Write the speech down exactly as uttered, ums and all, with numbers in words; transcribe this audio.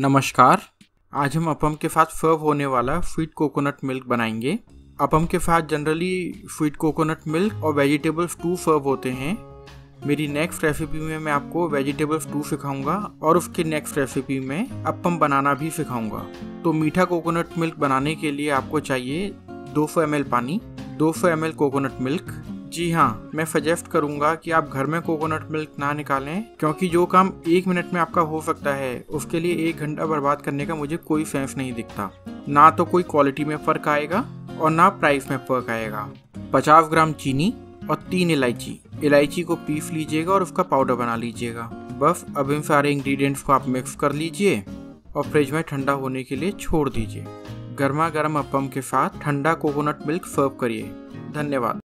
नमस्कार, आज हम अपम के साथ सर्व होने वाला स्वीट कोकोनट मिल्क बनाएंगे। अपम के साथ जनरली स्वीट कोकोनट मिल्क और वेजिटेबल्स टू सर्व होते हैं। मेरी नेक्स्ट रेसिपी में मैं आपको वेजिटेबल्स टू सिखाऊंगा और उसके नेक्स्ट रेसिपी में अपम बनाना भी सिखाऊंगा। तो मीठा कोकोनट मिल्क बनाने के लिए आपको चाहिए दो सौ एम एल पानी, दो सौ एम एल कोकोनट मिल्क। जी हाँ, मैं सजेस्ट करूँगा कि आप घर में कोकोनट मिल्क ना निकालें, क्योंकि जो काम एक मिनट में आपका हो सकता है उसके लिए एक घंटा बर्बाद करने का मुझे कोई सेंस नहीं दिखता। ना तो कोई क्वालिटी में फ़र्क आएगा और ना प्राइस में फ़र्क आएगा। पचास ग्राम चीनी और तीन इलायची, इलायची को पीस लीजिएगा और उसका पाउडर बना लीजिएगा। बस अब इन सारे इंग्रेडिएंट्स को आप मिक्स कर लीजिए और फ्रिज में ठंडा होने के लिए छोड़ दीजिए। गर्मा गर्म अपम के साथ ठंडा कोकोनट मिल्क सर्व करिए। धन्यवाद।